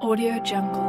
AudioJungle.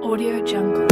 AudioJungle. AudioJungle.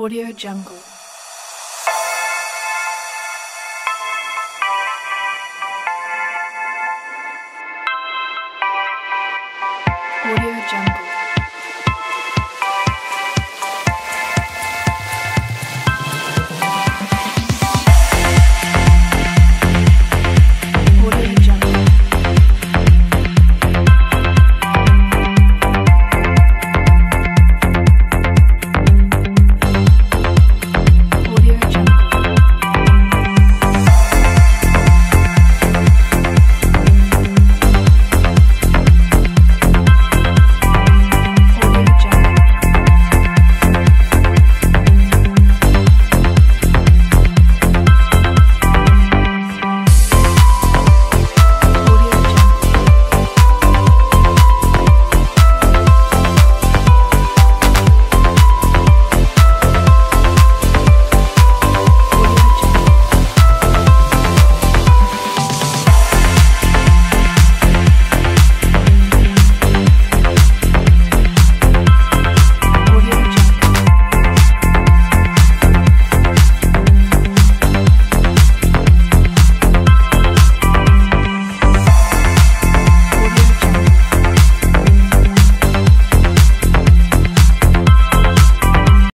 AudioJungle.